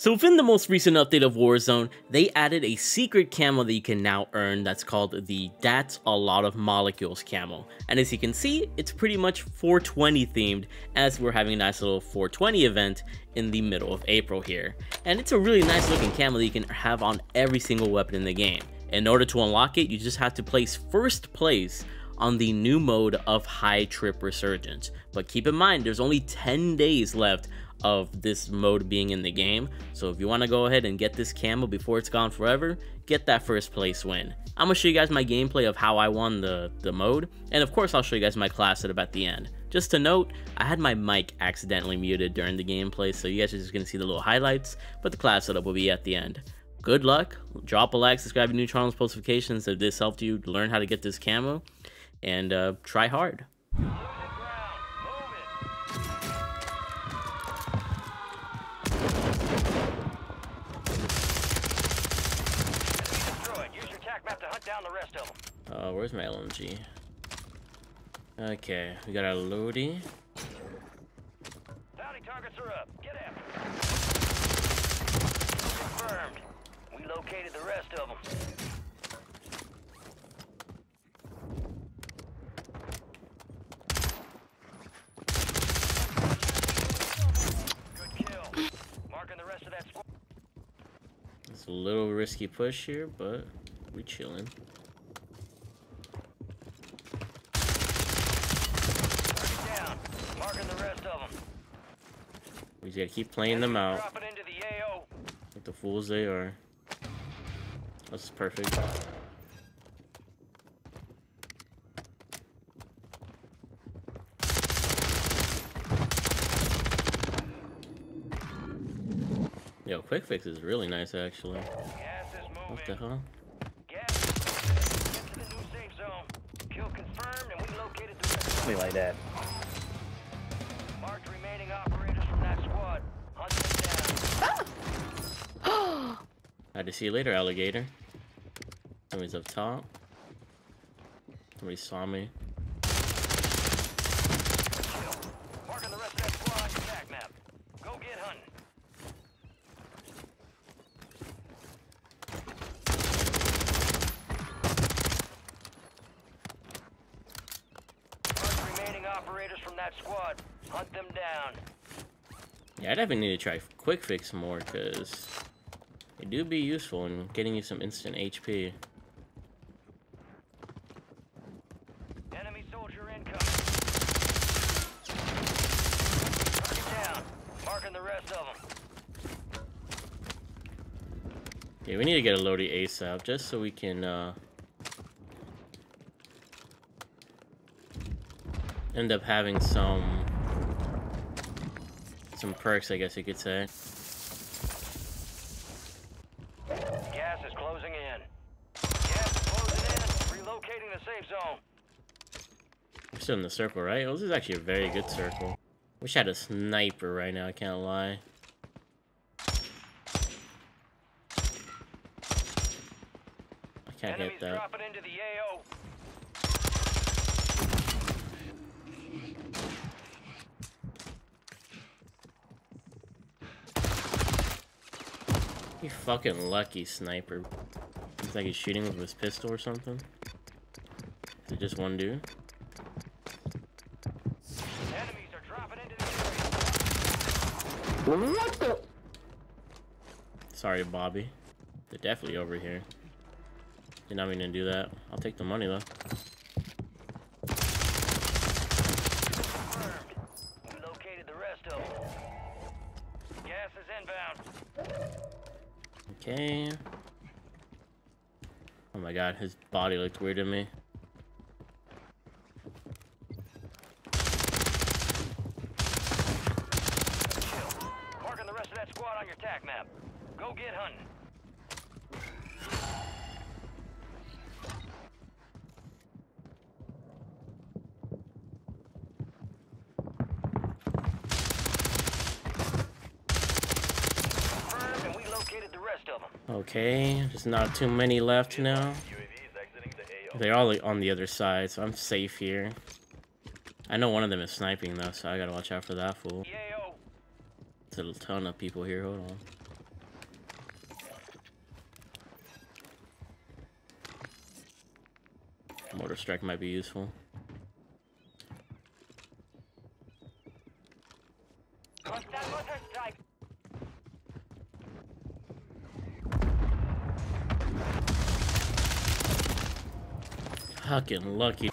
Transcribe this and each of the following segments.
So within the most recent update of Warzone, they added a secret camo that you can now earn that's called the That's A Lot Of Molecules Camo. And as you can see, it's pretty much 420 themed, as we're having a nice little 420 event in the middle of April here. And it's a really nice looking camo that you can have on every single weapon in the game. In order to unlock it, you just have to place first place on the new mode of High Trip Resurgence. But keep in mind, there's only 10 days left of this mode being in the game, so if you want to go ahead and get this camo before it's gone forever, get that first place win. I'm gonna show you guys my gameplay of how I won the mode, and of course I'll show you guys my class setup at the end. Just to note, I had my mic accidentally muted during the gameplay, so you guys are just gonna see the little highlights, but the class setup will be at the end. Good luck, drop a like, subscribe to new channels, post notifications if this helped you learn how to get this camo, and try hard. Where's my LMG? Okay, we got our loady. Bounty targets are up. Get after them. Confirmed. We located the rest of them. Good kill. Marking the rest of that squad. It's a little risky push here, but we chilling. We just gotta keep playing them out like the fools they are. This is perfect. Yo, quick fix is really nice actually. What the hell? Something like that. Marked remaining operators from that squad. Hunt them down. I just see you later, alligator. Somebody's up top. Somebody saw me. Marking the rest of that squad on your back map. Go get hunting. Marked remaining operators from that squad. Hunt them down. Yeah, I'd definitely need to try quick fix more because they do be useful in getting you some instant HP. Enemy soldier incoming. Target down. Marking the rest of them. Okay, we need to get a loady ASAP just so we can end up having some perks, I guess you could say. Gas is closing in. Gas is closing in. Relocating the safe zone. We're still in the circle, right? Oh, this is actually a very good circle. Wish I had a sniper right now, I can't lie. I can't hit that. Dropping into the AO. You fucking lucky sniper. Looks like he's shooting with his pistol or something. Is it just one dude? Enemies are dropping into the area. What the? Sorry, Bobby. They're definitely over here. Did not mean to do that. I'll take the money though. We located the rest of them. Gas is inbound. Okay. Oh my god, his body looked weird to me. Marking the rest of that squad on your tac map. Go get hunting. Okay, there's not too many left now. They're all on the other side, so I'm safe here. I know one of them is sniping though, so I gotta watch out for that fool. There's a ton of people here, hold on. Mortar strike might be useful. Fucking lucky.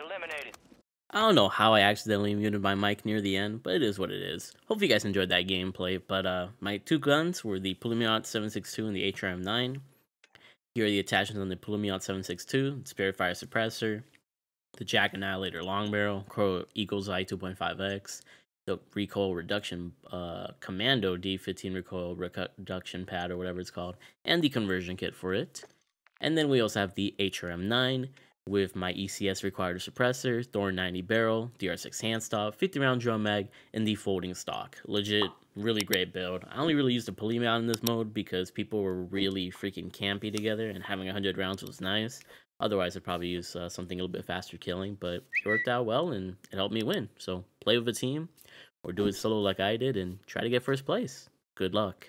Eliminated. I don't know how I accidentally muted my mic near the end, but it is what it is. Hope you guys enjoyed that gameplay, but my two guns were the Pulemiot 7.62 and the HRM-9. Here are the attachments on the Pulemiot 7.62, the Spirit Fire Suppressor, the Jack Annihilator Long Barrel, Crow Eagle's Eye 2.5X, the Recoil Reduction Commando D15 Recoil Reduction Pad, or whatever it's called, and the conversion kit for it. And then we also have the HRM-9, with my ECS Required Suppressor, Thorn 90 Barrel, DR6 Handstop, 50-round drum mag, and the Folding Stock. Legit, really great build. I only really used a Pulemiot in this mode because people were really freaking campy together, and having 100 rounds was nice. Otherwise, I'd probably use something a little bit faster killing, but it worked out well, and it helped me win. So play with a team, or do it solo like I did, and try to get first place. Good luck.